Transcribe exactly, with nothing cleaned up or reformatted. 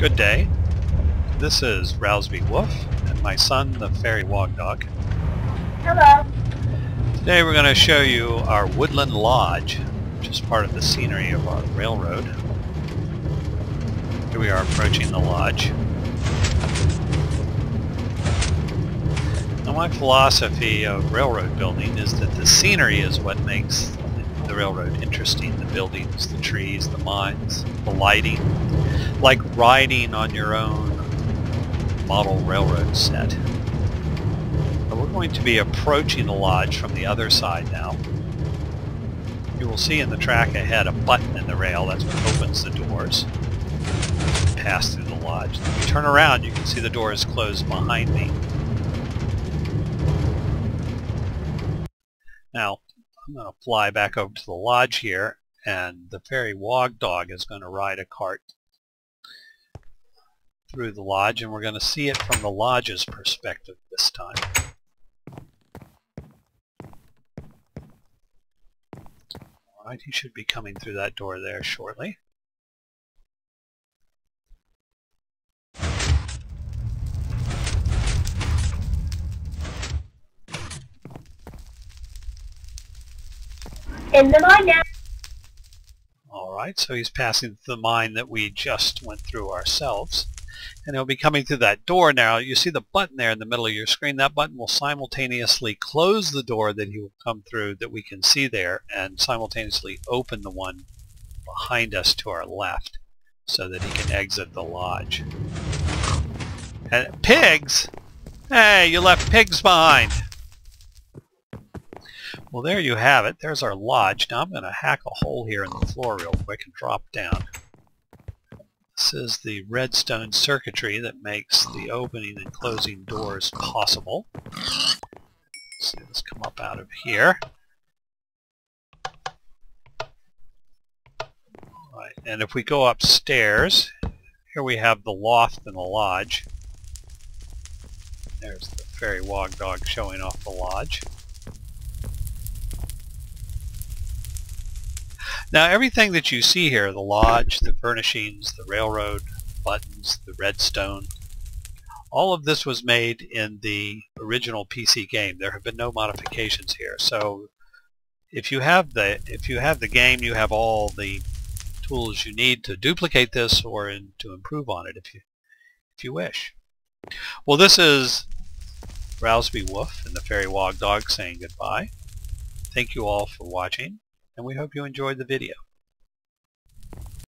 Good day. This is Rowsby Woof and my son, the Fairy Wog Dog. Hello. Today we're going to show you our Woodland Lodge, which is part of the scenery of our railroad. Here we are approaching the lodge. Now, my philosophy of railroad building is that the scenery is what makes the railroad interesting. The buildings, the trees, the mines, the lighting. Like riding on your own model railroad set. But we're going to be approaching the lodge from the other side now. You will see in the track ahead a button in the rail. That's what opens the doors. Pass through the lodge. If you turn around, you can see the door is closed behind me. Now, I'm going to fly back over to the lodge here, and the Fairy Wog Dog is going to ride a cart through the lodge, and we're going to see it from the lodge's perspective this time. Alright, he should be coming through that door there shortly. In the mine now. Alright, so he's passing through the mine that we just went through ourselves. And he'll be coming through that door now. You see the button there in the middle of your screen. That button will simultaneously close the door that he will come through that we can see there, and simultaneously open the one behind us to our left so that he can exit the lodge. And pigs! Hey, you left pigs behind! Well, there you have it. There's our lodge. Now I'm going to hack a hole here in the floor real quick and drop down. This is the redstone circuitry that makes the opening and closing doors possible. Let's see this come up out of here. All right, and if we go upstairs, here we have the loft and the lodge. There's the Fairy Wog Dog showing off the lodge. Now everything that you see here, the lodge, the furnishings, the railroad, buttons, the redstone, all of this was made in the original P C game. There have been no modifications here. So if you have the if you have the game, you have all the tools you need to duplicate this or in, to improve on it if you if you wish. Well, this is Rowsby Woof and the Fairy Wog Dog saying goodbye. Thank you all for watching, and we hope you enjoyed the video.